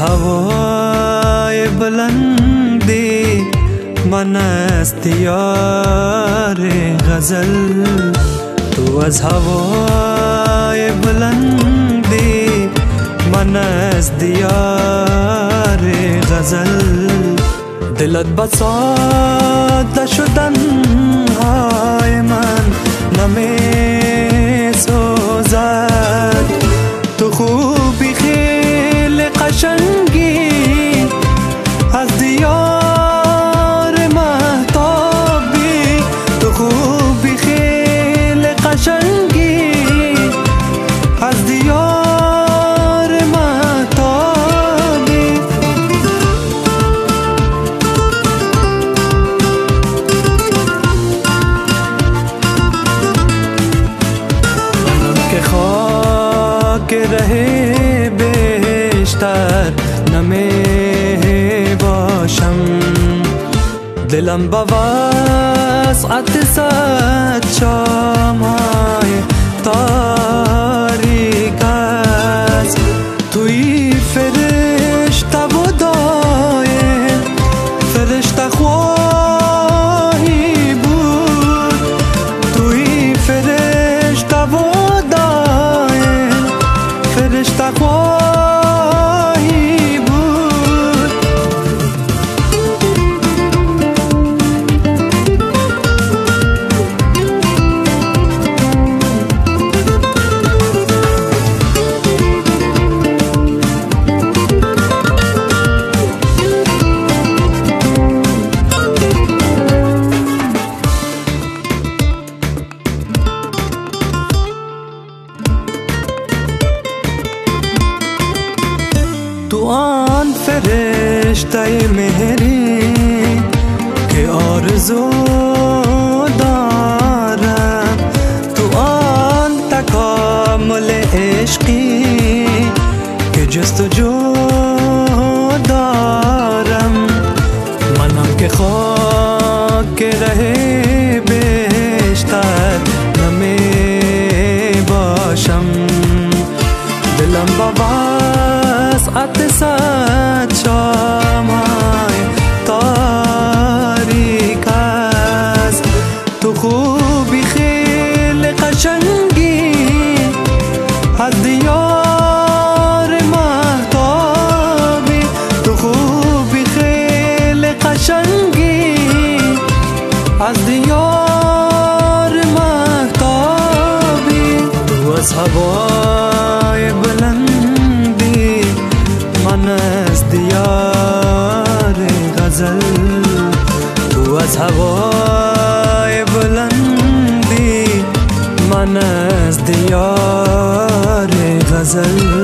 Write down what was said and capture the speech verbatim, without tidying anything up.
हवाए बुलंदी मनस्तियार गजल तू अज हवाए बुलंदी मनस्तियार गजल दिलत बसात शुदन हाय मन नमे सोजात तू खूबी खेल कशंगी अज दियार महताबी तू खूबी खेल कशंगी अज दियार महताबी के खाक रहे نمی باشم دلم با وسعت سات شامای تاریک است توی فرشته بودای فرشته خواهی بود توی فرشته بودای فرشته خواهی रिश्ते मेरी के आरज़ू दारम तू आन तकामुल इश्की के जस्तजू दारम मनम के खाक के रहे बेशतर नमे बाशम दिलम बवास अतसा हवाए बुलंदी मनस्तियार गजल तू अज हवाए बुलंदी मनस्तियार गजल।